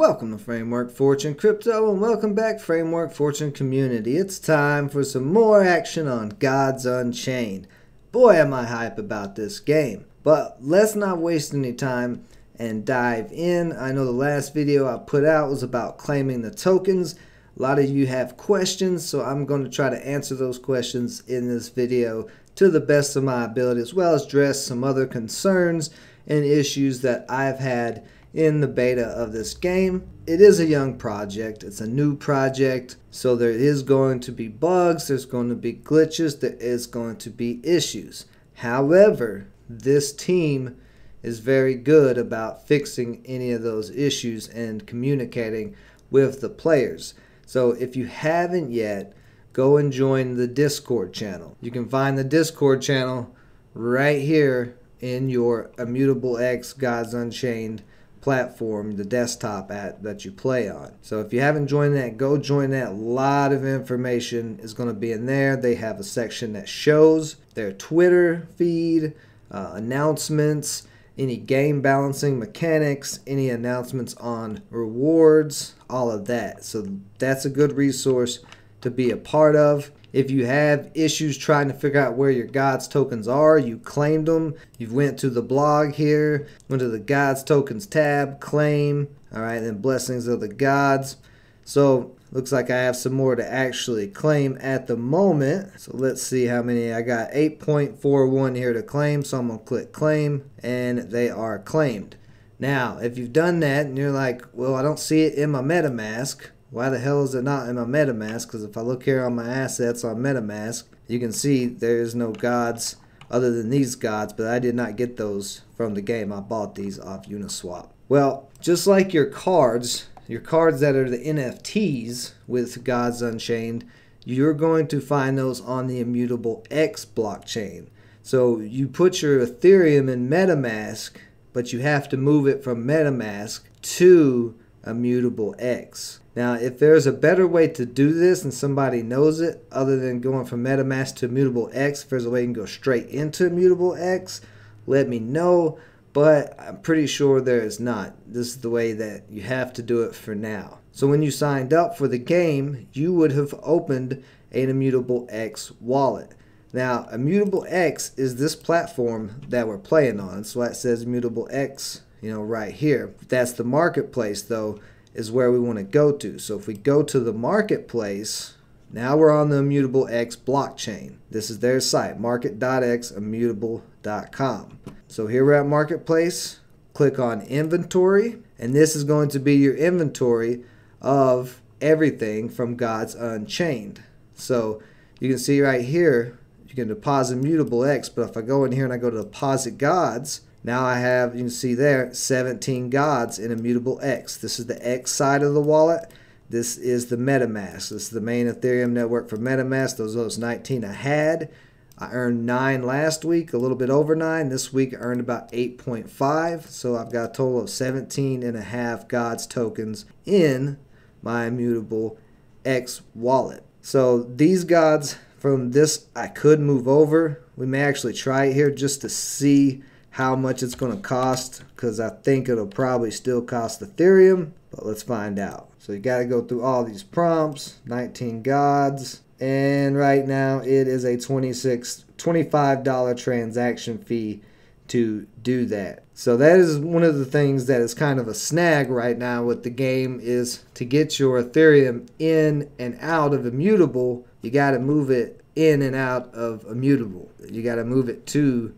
Welcome to Framework Fortune Crypto, and welcome back, Framework Fortune community. It's time for some more action on Gods Unchained. Boy, am I hype about this game. But let's not waste any time and dive in. I know the last video I put out was about claiming the tokens. A lot of you have questions, so I'm going to try to answer those questions in this video to the best of my ability, as well as address some other concerns and issues that I've had in the beta of this game. It is a young project, it's a new project, so there is going to be bugs, there's going to be glitches, there is going to be issues. However, this team is very good about fixing any of those issues and communicating with the players. So if you haven't yet, go and join the Discord channel. You can find the Discord channel right here in your Immutable X Gods Unchained platform, the desktop app that you play on. So if you haven't joined that, go join that. A lot of information is going to be in there. They have a section that shows their Twitter feed, announcements, any game balancing mechanics, any announcements on rewards, all of that. So that's a good resource to be a part of. If you have issues trying to figure out where your Gods tokens are, you claimed them, you went to the blog here, went to the Gods tokens tab, claim, all right, then blessings of the Gods. So looks like I have some more to actually claim at the moment. So let's see how many. I got 8.41 here to claim, so I'm gonna click claim, and they are claimed. Now, if you've done that and you're like, well, I don't see it in my MetaMask, why the hell is it not in my MetaMask? Because if I look here on my assets on MetaMask, you can see there is no Gods other than these Gods, but I did not get those from the game. I bought these off Uniswap. Well, just like your cards that are the NFTs with Gods Unchained, you're going to find those on the Immutable X blockchain. So you put your Ethereum in MetaMask, but you have to move it from MetaMask to Immutable X. Now, if there's a better way to do this and somebody knows it, other than going from MetaMask to Immutable X, if there's a way you can go straight into Immutable X, let me know. But I'm pretty sure there is not. This is the way that you have to do it for now. So when you signed up for the game, you would have opened an Immutable X wallet. Now, Immutable X is this platform that we're playing on. So that says Immutable X, you know, right here. That's the marketplace, though, is where we want to go to. So if we go to the marketplace, now we're on the Immutable X blockchain. This is their site, market.ximmutable.com. So here we're at marketplace, click on inventory, and this is going to be your inventory of everything from Gods Unchained. So you can see right here, you can deposit Immutable X, but if I go in here and I go to deposit Gods, now I have, you can see there, 17 Gods in Immutable X. This is the X side of the wallet. This is the MetaMask. This is the main Ethereum network for MetaMask. Those are those 19 I had. I earned 9 last week, a little bit over 9. This week I earned about 8.5. So I've got a total of 17.5 Gods tokens in my Immutable X wallet. So these Gods from this, I could move over. We may actually try it here just to see how much it's going to cost, because I think it'll probably still cost Ethereum, but let's find out. So you got to go through all these prompts, 19 Gods, and right now it is a $25 transaction fee to do that. So that is one of the things that is kind of a snag right now with the game, is to get your Ethereum in and out of Immutable, you got to move it in and out of Immutable. You got to move it to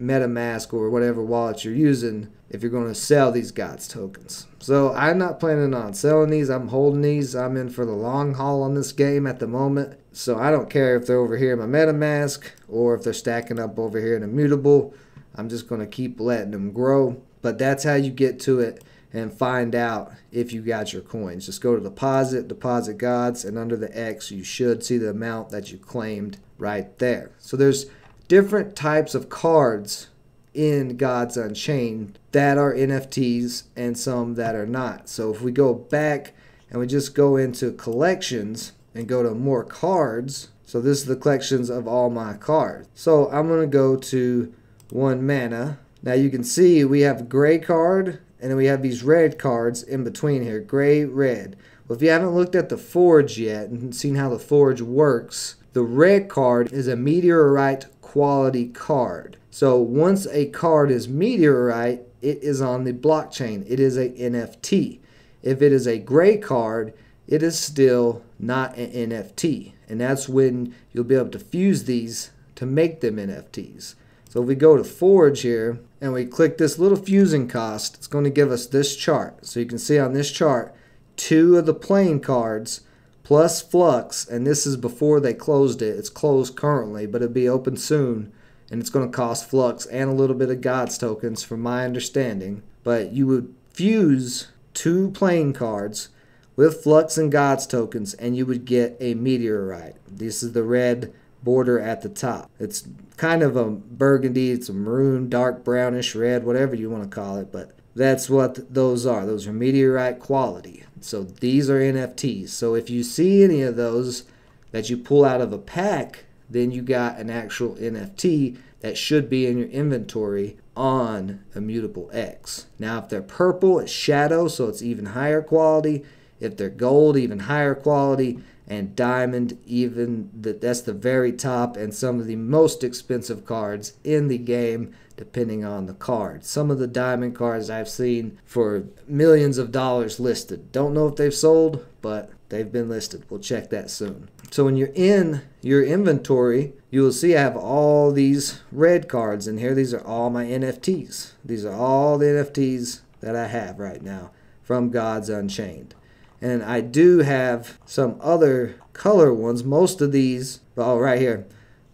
MetaMask or whatever wallet you're using if you're going to sell these Gods tokens. So I'm not planning on selling these. I'm holding these. I'm in for the long haul on this game at the moment. So I don't care if they're over here in my MetaMask or if they're stacking up over here in Immutable. I'm just going to keep letting them grow. But that's how you get to it and find out if you got your coins. Just go to deposit, deposit Gods, and under the X you should see the amount that you claimed right there. So there's different types of cards in Gods Unchained that are NFTs and some that are not. So if we go back and we just go into collections and go to more cards, so this is the collections of all my cards. So I'm going to go to one mana. Now you can see we have gray card And then we have these red cards in between here, gray, red. Well, if you haven't looked at the forge yet and seen how the forge works, the red card is a meteorite quality card. So once a card is meteorite, it is on the blockchain. It is a NFT. If it is a gray card, it is still not an NFT. And that's when you'll be able to fuse these to make them NFTs. So if we go to Forge here and we click this little fusing cost, it's going to give us this chart. So you can see on this chart, 2 of the plain cards plus Flux, and this is before they closed it. It's closed currently, but it'll be open soon, and it's going to cost Flux and a little bit of GODS tokens from my understanding. But you would fuse 2 plain cards with Flux and GODS tokens, and you would get a meteorite. This is the red border at the top. It's kind of a burgundy, it's a maroon, dark brownish red, whatever you want to call it, but that's what those are. Those are meteorite quality. So these are NFTs. So if you see any of those that you pull out of a pack, then you got an actual NFT that should be in your inventory on Immutable X. Now if they're purple, it's shadow, so it's even higher quality. If they're gold, even higher quality, and diamond, even that's the very top, and some of the most expensive cards in the game, depending on the card. Some of the diamond cards I've seen for millions of dollars listed. Don't know if they've sold, but they've been listed. We'll check that soon. So when you're in your inventory, you will see I have all these red cards in here. These are all my NFTs. These are all the NFTs that I have right now from Gods Unchained. And I do have some other color ones. Most of these, oh, right here.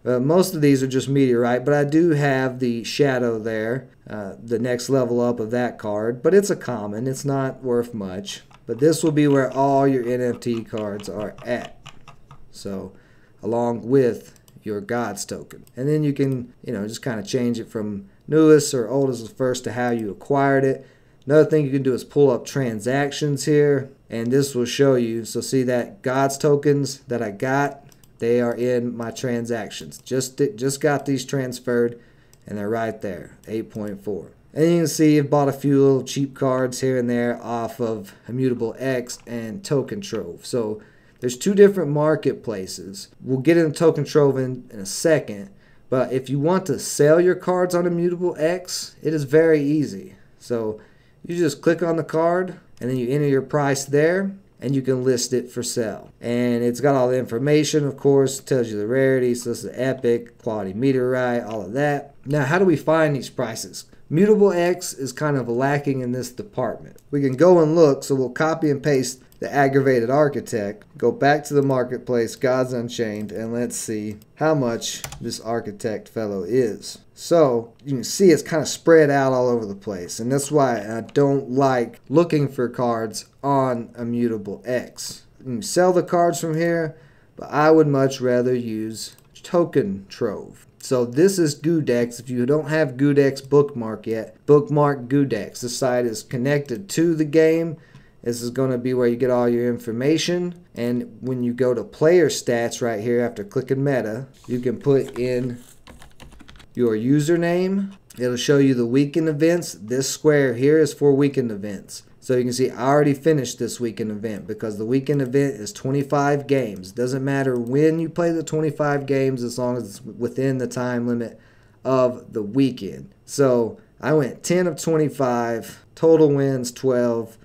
Most of these are just meteorite, but I do have the shadow there, the next level up of that card. But it's a common. It's not worth much. But this will be where all your NFT cards are at. So along with your Gods token. And then you can, just kind of change it from newest or oldest first to how you acquired it. Another thing you can do is pull up transactions here, and this will show you. So see that GODS tokens that I got, they are in my transactions. Just got these transferred, and they're right there, 8.4. And you can see I've bought a few little cheap cards here and there off of Immutable X and Token Trove. So there's 2 different marketplaces. We'll get into Token Trove in a second, but if you want to sell your cards on Immutable X, it is very easy. So you just click on the card, and then you enter your price there, and you can list it for sale. And it's got all the information, of course. It tells you the rarity, so this is epic, quality meteorite, all of that. Now, how do we find these prices? Immutable X is kind of lacking in this department. We can go and look, so we'll copy and paste the Aggravated Architect, go back to the marketplace, Gods Unchained, and let's see how much this architect fellow is. So you can see it's kind of spread out all over the place, and that's why I don't like looking for cards on Immutable X. You can sell the cards from here, but I would much rather use Token Trove. So this is GUDEX. If you don't have GUDEX bookmark yet, bookmark GUDEX. The site is connected to the game. This is going to be where you get all your information. And when you go to player stats right here after clicking meta, you can put in your username. It'll show you the weekend events. This square here is for weekend events. So you can see I already finished this weekend event because the weekend event is 25 games. It doesn't matter when you play the 25 games as long as it's within the time limit of the weekend. So I went 10 of 25, total wins 12,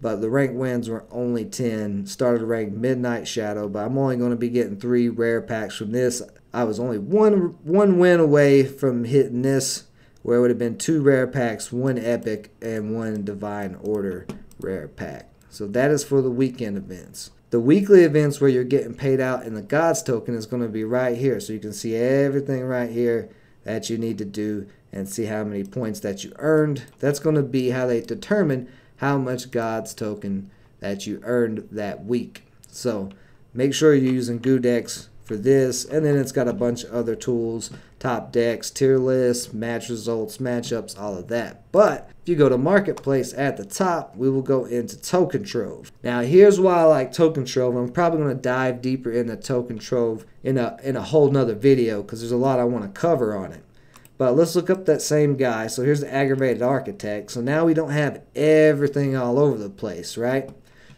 but the ranked wins were only 10. Started ranked Midnight Shadow, but I'm only going to be getting 3 rare packs from this. I was only one win away from hitting this, where it would have been 2 rare packs, 1 epic, and 1 divine order rare pack. So that is for the weekend events. The weekly events where you're getting paid out in the Gods token is going to be right here. So you can see everything right here that you need to do and see how many points that you earned. That's going to be how they determine how much Gods token that you earned that week. So make sure you're using GUDEX for this, and then it's got a bunch of other tools, top decks, tier lists, match results, matchups, all of that. But if you go to marketplace at the top, we will go into Token Trove. Now here's why I like Token Trove. I'm probably going to dive deeper into Token Trove in a whole nother video because there's a lot I want to cover on it. But let's look up that same guy. So here's the aggravated architect. So now we don't have everything all over the place, right?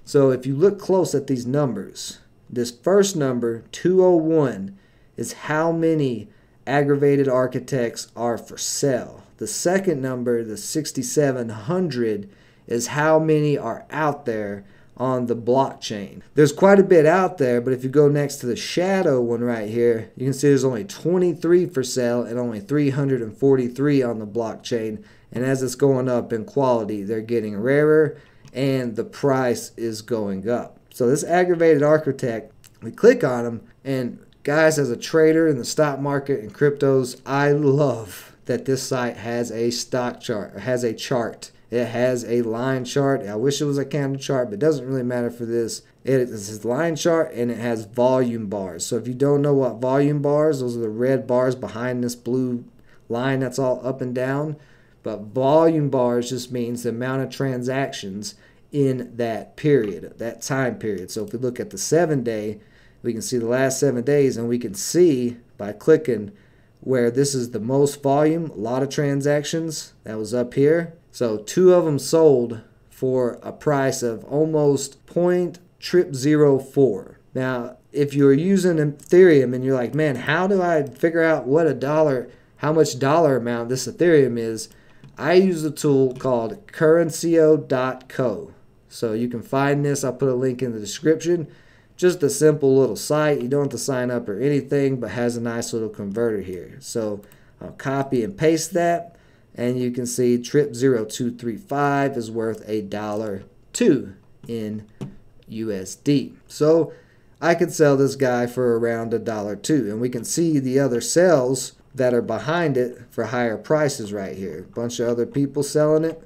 So if you look close at these numbers, this first number, 201, is how many aggravated architects are for sale. The second number, the 6,700, is how many are out there on the blockchain. There's quite a bit out there, but if you go next to the shadow one right here, you can see there's only 23 for sale and only 343 on the blockchain. And as it's going up in quality, they're getting rarer and the price is going up. So this aggravated architect, we click on him, and guys, as a trader in the stock market and cryptos, I love that this site has a stock chart, or has a chart. It has a line chart. I wish it was a candle chart, but it doesn't really matter for this. It is a line chart, and it has volume bars. So if you don't know what volume bars, those are the red bars behind this blue line that's all up and down. But volume bars just means the amount of transactions in that period, that time period. So if we look at the 7 day, we can see the last 7 days, and we can see by clicking where this is the most volume, a lot of transactions. That was up here. So two of them sold for a price of almost 0.004. Now, if you're using Ethereum and you're like, man, how do I figure out what a dollar, how much dollar amount this Ethereum is? I use a tool called Currencio.co. So you can find this. I'll put a link in the description. Just a simple little site. You don't have to sign up or anything, but has a nice little converter here. So I'll copy and paste that. And you can see TRIP0235 is worth $1.02 in USD. So I could sell this guy for around $1.02. And we can see the other sales that are behind it for higher prices right here. A bunch of other people selling it.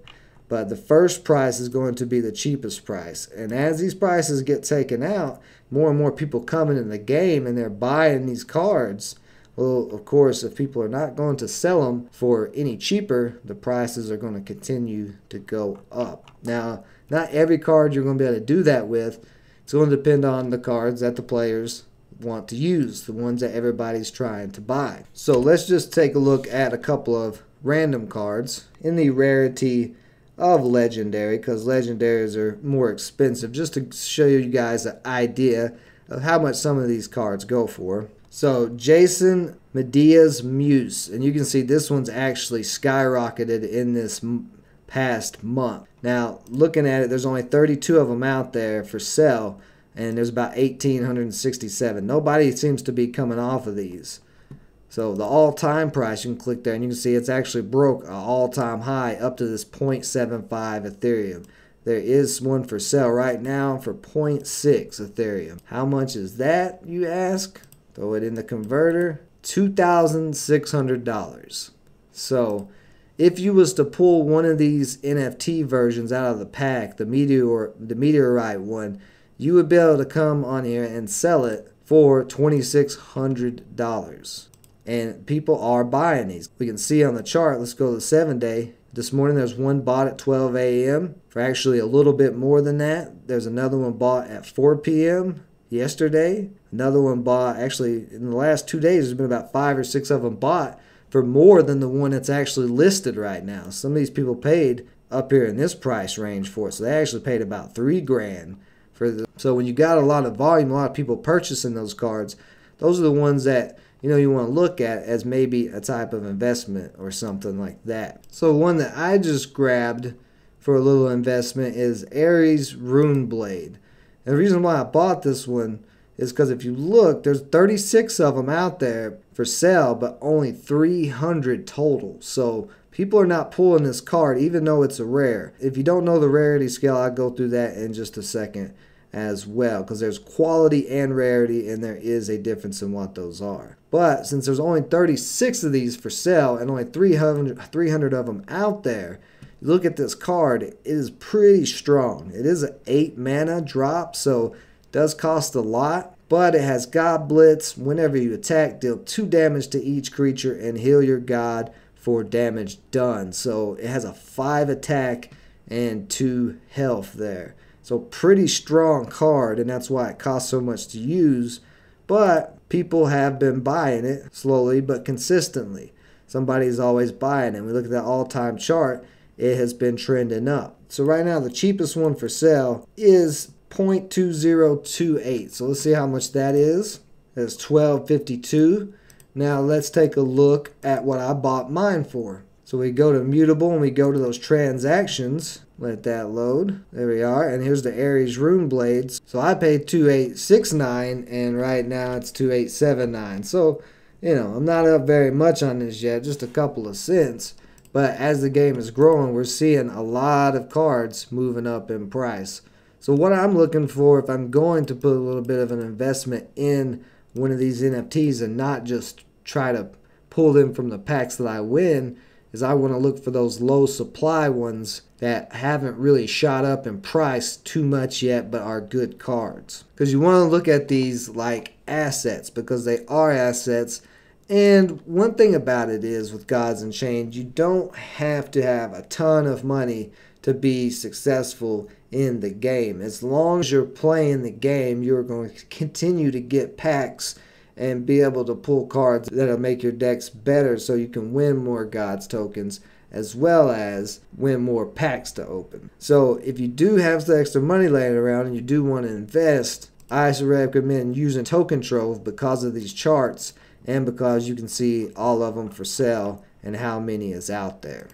But the first price is going to be the cheapest price. And as these prices get taken out, more and more people coming in the game and they're buying these cards. Well, of course, if people are not going to sell them for any cheaper, the prices are going to continue to go up. Now, not every card you're going to be able to do that with. It's going to depend on the cards that the players want to use, the ones that everybody's trying to buy. So let's just take a look at a couple of random cards in the rarity of legendary, because legendaries are more expensive, just to show you guys an idea of how much some of these cards go for. So Jason Medea's Muse, and you can see this one's actually skyrocketed in this past month. Now, looking at it, there's only 32 of them out there for sale, and there's about 1,867. Nobody seems to be coming off of these. So the all-time price, you can click there, and you can see it's actually broke an all-time high up to this 0.75 Ethereum. There is one for sale right now for 0.6 Ethereum. How much is that, you ask? Throw it in the converter, $2,600. So if you was to pull one of these NFT versions out of the pack, the meteorite one, you would be able to come on here and sell it for $2,600. And people are buying these. We can see on the chart, let's go to the 7 day. This morning there's one bought at 12 a.m. for actually a little bit more than that. There's another one bought at 4 p.m. yesterday. Another one bought, actually in the last 2 days, there's been about 5 or 6 of them bought for more than the one that's actually listed right now. Some of these people paid up here in this price range for it. So they actually paid about $3,000 for the. So when you got a lot of volume, a lot of people purchasing those cards, those are the ones that, you know, you want to look at as maybe a type of investment or something like that. So one that I just grabbed for a little investment is Ares Runeblade. And the reason why I bought this one is because if you look, there's 36 of them out there for sale, but only 300 total. So people are not pulling this card, even though it's a rare. If you don't know the rarity scale, I'll go through that in just a second as well, because there's quality and rarity, and there is a difference in what those are. But since there's only 36 of these for sale and only 300 of them out there, look at this card. It is pretty strong. It is an 8 mana drop, so it does cost a lot, but it has God Blitz. Whenever you attack, deal 2 damage to each creature and heal your god for damage done. So it has a 5 attack and 2 health there. So pretty strong card, and that's why it costs so much to use, but people have been buying it slowly but consistently. somebody's always buying it. And we look at that all-time chart, it has been trending up. So right now, the cheapest one for sale is 0.2028. So let's see how much that is. That's $12.52. Now let's take a look at what I bought mine for. So we go to Immutable and we go to those transactions. Let that load. There we are. And here's the Aries Rune Blades. So I paid $2,869 and right now it's $2,879. So, you know, I'm not up very much on this yet, just a couple of cents. But as the game is growing, we're seeing a lot of cards moving up in price. So what I'm looking for, if I'm going to put a little bit of an investment in one of these NFTs and not just try to pull them from the packs that I win, is I want to look for those low supply ones that haven't really shot up in price too much yet but are good cards. Because you want to look at these like assets, because they are assets. And one thing about it is with Gods Unchained, you don't have to have a ton of money to be successful in the game. As long as you're playing the game, you're going to continue to get packs and be able to pull cards that'll make your decks better so you can win more Gods tokens as well as win more packs to open. So if you do have some extra money laying around and you do want to invest, I should recommend using Token Trove because of these charts and because you can see all of them for sale and how many is out there.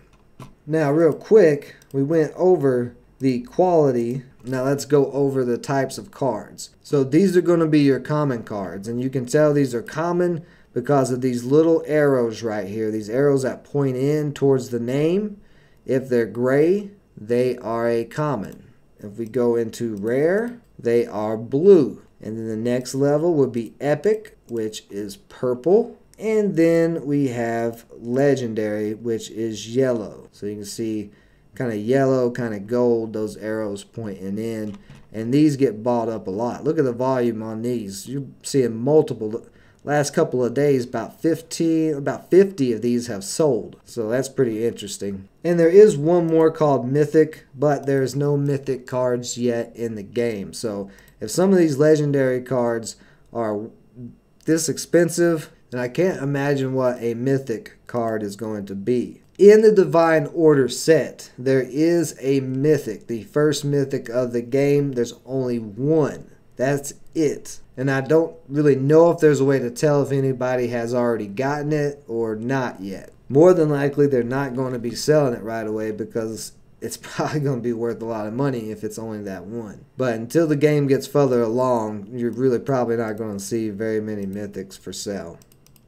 Now real quick, we went over the quality. Now let's go over the types of cards. So these are going to be your common cards, and you can tell these are common because of these little arrows right here. These arrows that point in towards the name, if they're gray, they are a common. If we go into rare, they are blue. And then the next level would be epic, which is purple. And then we have legendary, which is yellow. So you can see kind of yellow, kind of gold, those arrows pointing in. And these get bought up a lot. Look at the volume on these. You're seeing multiple. Last couple of days, about 50 of these have sold. So that's pretty interesting. And there is one more called Mythic, but there's no Mythic cards yet in the game. So if some of these legendary cards are this expensive, then I can't imagine what a Mythic card is going to be. In the Divine Order set, there is a Mythic, the first Mythic of the game. There's only one. That's it. And I don't really know if there's a way to tell if anybody has already gotten it or not yet. More than likely, they're not going to be selling it right away because it's probably going to be worth a lot of money if it's only that one. But until the game gets further along, you're really probably not going to see very many Mythics for sale.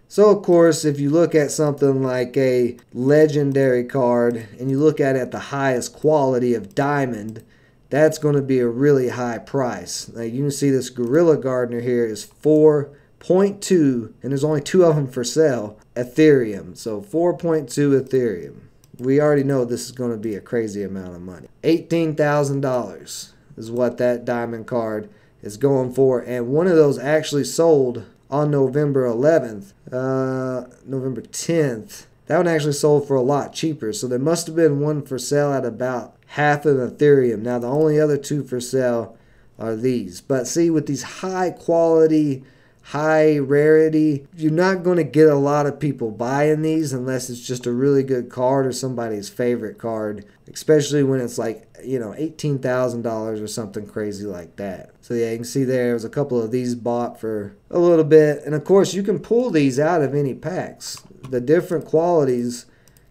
So, of course, if you look at something like a legendary card and you look at it at the highest quality of diamond, that's going to be a really high price. Now, you can see this Gorilla Gardener here is 4.2, and there's only 2 of them for sale, Ethereum. So 4.2 Ethereum. We already know this is going to be a crazy amount of money. $18,000 is what that diamond card is going for, and one of those actually sold on November 10th. That one actually sold for a lot cheaper, so there must have been one for sale at about half of Ethereum. Now the only other 2 for sale are these. But see, with these high quality, high rarity, you're not going to get a lot of people buying these unless it's just a really good card or somebody's favorite card, especially when it's like, you know, $18,000 or something crazy like that. So yeah, you can see there's a couple of these bought for a little bit. And of course, you can pull these out of any packs. The different qualities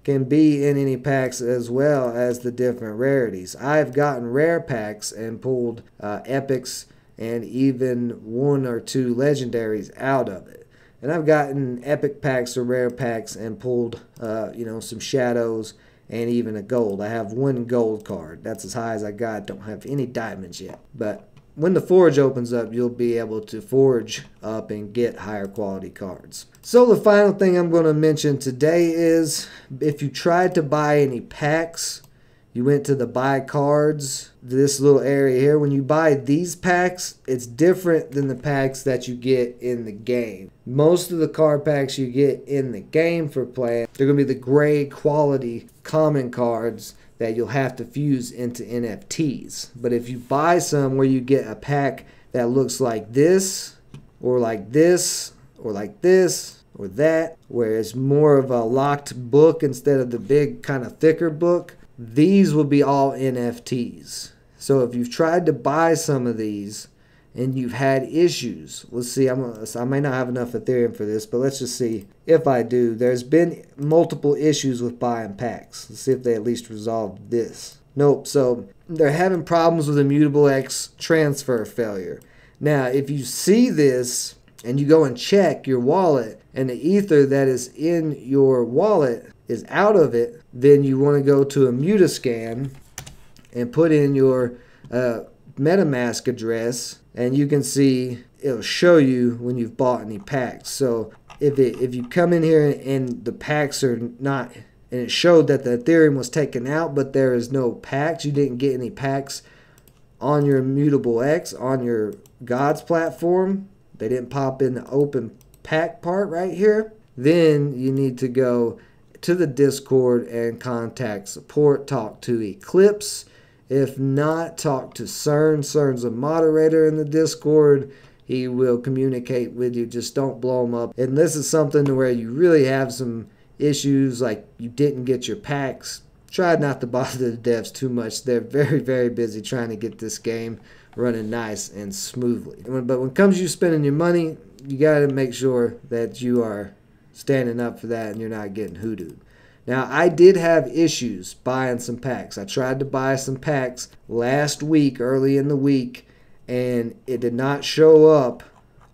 can be in any packs as well as the different rarities. I've gotten rare packs and pulled epics and even 1 or 2 legendaries out of it. And I've gotten epic packs or rare packs and pulled, you know, some shadows and even a gold. I have 1 gold card. That's as high as I got. Don't have any diamonds yet. But when the forge opens up, you'll be able to forge up and get higher quality cards. So the final thing I'm going to mention today is if you tried to buy any packs, you went to the buy cards, this little area here. When you buy these packs, it's different than the packs that you get in the game. Most of the card packs you get in the game for playing, they're going to be the gray quality common cards that you'll have to fuse into NFTs. But if you buy some where you get a pack that looks like this, or like this, or like this, or that, whereas more of a locked book instead of the big kind of thicker book, these will be all NFTs. So if you've tried to buy some of these and you've had issues, let's see, I may not have enough Ethereum for this, but let's just see if I do. There's been multiple issues with buying packs. Let's see if they at least resolve this. Nope, so they're having problems with Immutable X transfer failure. Now, if you see this and you go and check your wallet and the ether that is in your wallet is out of it, then you want to go to Immutascan and put in your MetaMask address, and you can see it'll show you when you've bought any packs. So if you come in here and the packs are not, and it showed that the Ethereum was taken out, but there is no packs, you didn't get any packs on your Immutable X, on your Gods platform, they didn't pop in the open pack part right here, then you need to go to the Discord and contact support, talk to Eclipse. If not, talk to CERN. CERN's a moderator in the Discord. He will communicate with you. Just don't blow him up. And this is something where you really have some issues, like you didn't get your packs. Try not to bother the devs too much. They're very, very busy trying to get this game running nice and smoothly. But when it comes to you spending your money, you got to make sure that you are standing up for that and you're not getting hoodooed. Now, I did have issues buying some packs. I tried to buy some packs last week, early in the week, and it did not show up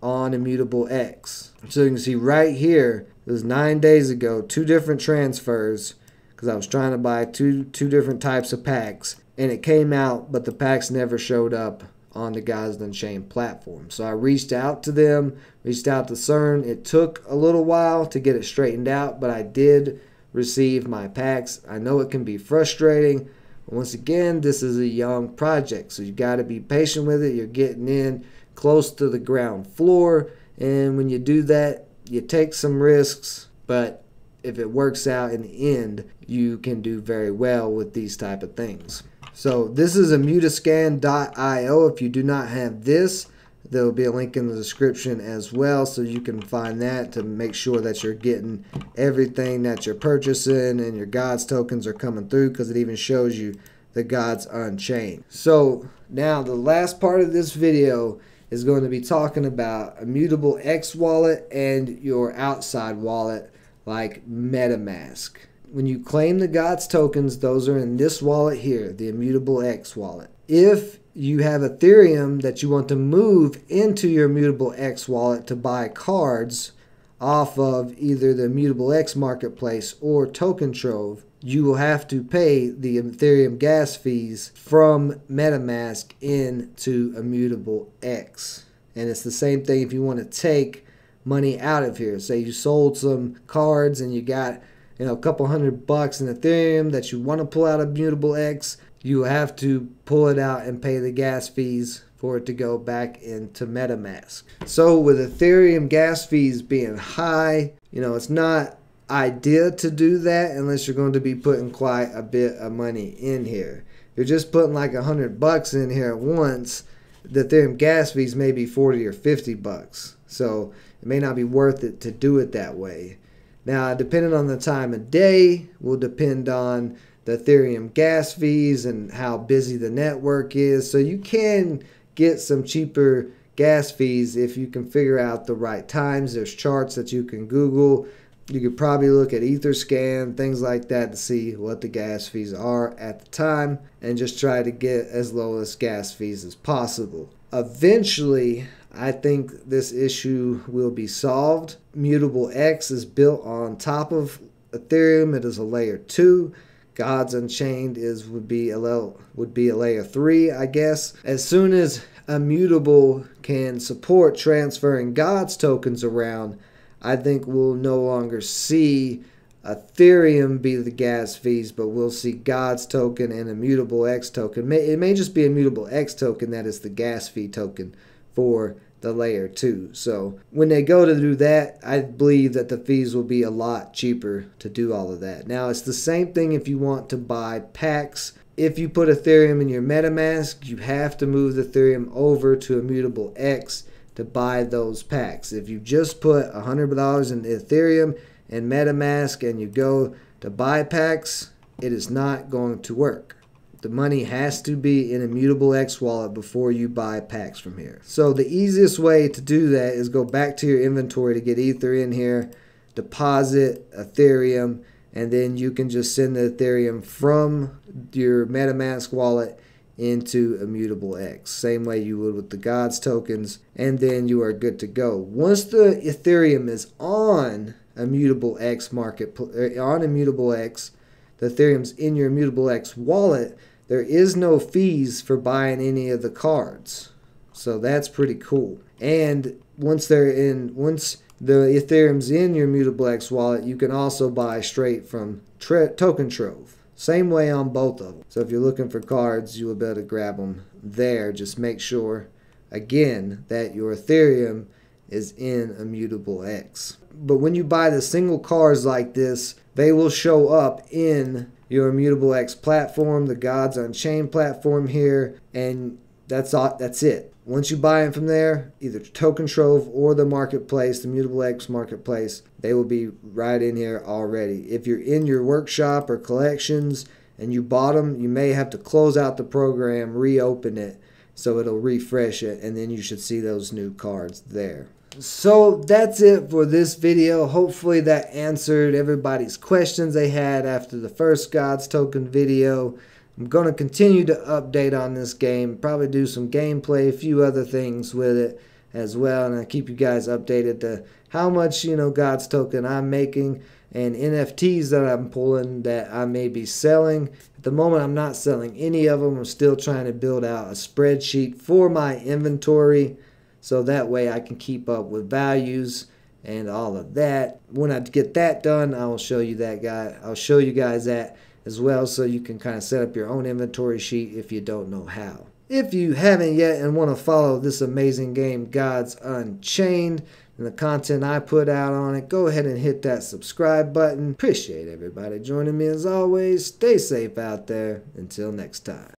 on Immutable X. So you can see right here, it was 9 days ago, two different transfers, because I was trying to buy two different types of packs, and it came out, but the packs never showed up on the Gods Unchained platform. So I reached out to them, reached out to CERN. It took a little while to get it straightened out, but I did receive my packs. I know it can be frustrating. Once again, this is a young project, so you got to be patient with it. You're getting in close to the ground floor, and when you do that, you take some risks, but if it works out in the end, you can do very well with these type of things. So this is immutascan.io. If you do not have this, there will be a link in the description as well, so you can find that to make sure that you're getting everything that you're purchasing and your Gods tokens are coming through, because it even shows you the Gods Unchained. So now the last part of this video is going to be talking about Immutable X wallet and your outside wallet like MetaMask. When you claim the Gods tokens, those are in this wallet here, the Immutable X wallet. If you have Ethereum that you want to move into your Immutable X wallet to buy cards off of either the Immutable X marketplace or Token Trove, you will have to pay the Ethereum gas fees from MetaMask into Immutable X. And it's the same thing if you want to take money out of here. Say you sold some cards and you got, you know, a couple $100 in Ethereum that you want to pull out of Immutable X, you have to pull it out and pay the gas fees for it to go back into MetaMask. So with Ethereum gas fees being high, you know, it's not ideal to do that unless you're going to be putting quite a bit of money in here. You're just putting like $100 in here at once. The Ethereum gas fees may be $40 or $50, so it may not be worth it to do it that way. Now, depending on the time of day, will depend on the Ethereum gas fees and how busy the network is. So you can get some cheaper gas fees if you can figure out the right times. There's charts that you can Google. You could probably look at Etherscan, things like that, to see what the gas fees are at the time and just try to get as low as gas fees as possible. Eventually, I think this issue will be solved. Immutable X is built on top of Ethereum. It is a layer 2. Gods Unchained would be a layer 3, I guess. As soon as Immutable can support transferring Gods tokens around, I think we'll no longer see Ethereum be the gas fees, but we'll see Gods token and Immutable X token. It may just be Immutable X token that is the gas fee token for the layer 2. So when they go to do that, I believe that the fees will be a lot cheaper to do all of that. Now, it's the same thing if you want to buy packs. If you put Ethereum in your MetaMask, you have to move the Ethereum over to Immutable X to buy those packs. If you just put $100 in Ethereum and MetaMask and you go to buy packs, it is not going to work. The money has to be in Immutable X wallet before you buy packs from here. So the easiest way to do that is go back to your inventory to get Ether in here, deposit Ethereum, and then you can just send the Ethereum from your MetaMask wallet into Immutable X, same way you would with the GODS tokens, and then you are good to go. Once the Ethereum is on Immutable X market, on Immutable X, the Ethereum's in your Immutable X wallet, there is no fees for buying any of the cards. So that's pretty cool. And once the Ethereum's in your Immutable X wallet, you can also buy straight from Token Trove. Same way on both of them. So if you're looking for cards, you will be able to grab them there. Just make sure, again, that your Ethereum is in Immutable X. But when you buy the single cards like this, they will show up in your Immutable X platform, the Gods Unchained platform here, and that's all, that's it. Once you buy them from there, either Token Trove or the marketplace, the Immutable X marketplace, they will be right in here already. If you're in your workshop or collections and you bought them, you may have to close out the program, reopen it, so it'll refresh it, and then you should see those new cards there. So that's it for this video. Hopefully that answered everybody's questions they had after the first Gods token video. I'm going to continue to update on this game, probably do some gameplay, a few other things with it as well, and I'll keep you guys updated to how much, you know, Gods token I'm making and NFTs that I'm pulling that I may be selling. At the moment, I'm not selling any of them. I'm still trying to build out a spreadsheet for my inventory so that way I can keep up with values and all of that. When I get that done, I will show you that, guy. I'll show you guys that as well, so you can kind of set up your own inventory sheet if you don't know how. If you haven't yet and want to follow this amazing game, Gods Unchained, and the content I put out on it, go ahead and hit that subscribe button. Appreciate everybody joining me as always. Stay safe out there. Until next time.